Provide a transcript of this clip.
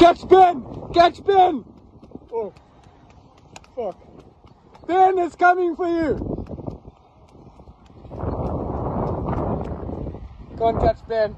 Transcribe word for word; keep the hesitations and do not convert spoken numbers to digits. Catch Ben! Catch Ben! Oh, fuck. Ben is coming for you! Go and catch Ben.